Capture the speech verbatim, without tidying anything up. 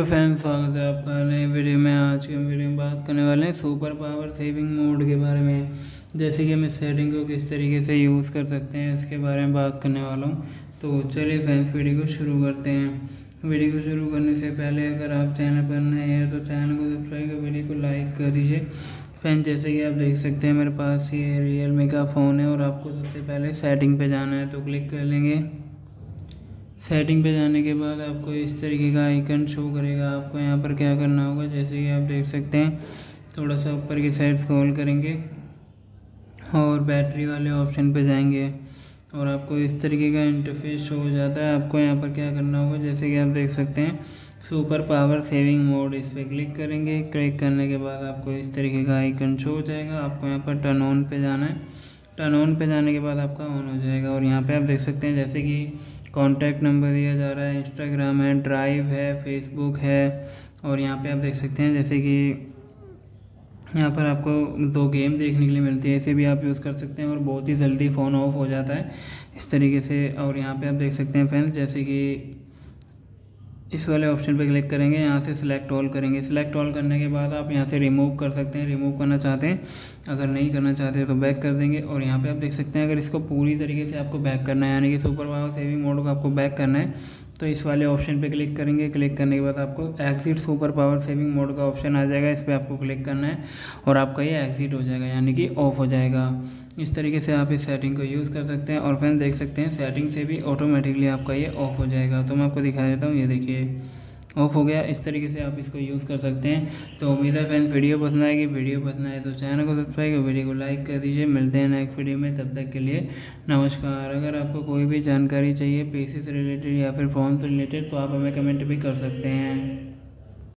Hello friends, स्वागत है आपका नए वीडियो में। आज के वीडियो में बात करने वाले हैं सुपर पावर सेविंग मोड के बारे में, जैसे कि हम इस सेटिंग को किस तरीके से यूज़ कर सकते हैं इसके बारे में बात करने वाला हूं। तो चलिए फ्रेंड्स, वीडियो को शुरू करते हैं। वीडियो को शुरू करने से पहले अगर आप चैनल पर नए हैं तो चैनल को सब्सक्राइब कर वीडियो को लाइक कर दीजिए। फ्रेंड्स, जैसे कि आप देख सकते हैं मेरे पास ये रियलमी का फ़ोन है और आपको सबसे पहले सेटिंग पर जाना है, तो क्लिक कर लेंगे। सेटिंग पे जाने के बाद आपको इस तरीके का आइकन शो करेगा। आपको यहाँ पर क्या करना होगा, जैसे कि आप देख सकते हैं, थोड़ा सा ऊपर की साइड स्क्रॉल करेंगे और बैटरी वाले ऑप्शन पे जाएंगे और आपको इस तरीके का इंटरफेस शो हो जाता है। आपको यहाँ पर क्या करना होगा, जैसे कि आप देख सकते हैं सुपर पावर सेविंग मोड, इस पर क्लिक करेंगे। क्लिक करने के बाद आपको इस तरीके का आइकन शो हो जाएगा। आपको यहाँ पर टर्न ऑन पे जाना है। टर्न ऑन पे जाने के बाद आपका ऑन हो जाएगा और यहाँ पे आप देख सकते हैं जैसे कि कॉन्टैक्ट नंबर दिया जा रहा है, इंस्टाग्राम है, ड्राइव है, फेसबुक है और यहाँ पे आप देख सकते हैं जैसे कि यहाँ पर आपको दो गेम देखने के लिए मिलती है, इसे भी आप यूज़ कर सकते हैं और बहुत ही जल्दी फ़ोन ऑफ हो जाता है इस तरीके से। और यहाँ पर आप देख सकते हैं फ्रेंड्स, जैसे कि इस वाले ऑप्शन पर क्लिक करेंगे, यहाँ से सिलेक्ट ऑल करेंगे। सिलेक्ट ऑल करने के बाद आप यहाँ से रिमूव कर सकते हैं, रिमूव करना चाहते हैं, अगर नहीं करना चाहते तो बैक कर देंगे। और यहाँ पे आप देख सकते हैं अगर इसको पूरी तरीके से आपको बैक करना है, यानी कि सुपर पावर सेविंग मोड को आपको बैक करना है, तो इस वाले ऑप्शन पे क्लिक करेंगे। क्लिक करने के बाद आपको exit super power saving mode का ऑप्शन आ जाएगा, इस पर आपको क्लिक करना है और आपका ये एग्जिट हो जाएगा, यानी कि ऑफ हो जाएगा। इस तरीके से आप इस सेटिंग को यूज़ कर सकते हैं और फ्रेंड्स देख सकते हैं सेटिंग से भी ऑटोमेटिकली आपका ये ऑफ हो जाएगा। तो मैं आपको दिखा देता हूँ, ये देखिए ऑफ हो गया। इस तरीके से आप इसको यूज़ कर सकते हैं। तो उम्मीद है फ्रेंड्स वीडियो पसंद आएगी। वीडियो पसंद आए तो चैनल को सब्सक्राइब और वीडियो को लाइक कर दीजिए। मिलते हैं नेक्स्ट वीडियो में, तब तक के लिए नमस्कार। अगर आपको कोई भी जानकारी चाहिए पैसे से रिलेटेड या फिर फोन से रिलेटेड तो आप हमें कमेंट भी कर सकते हैं।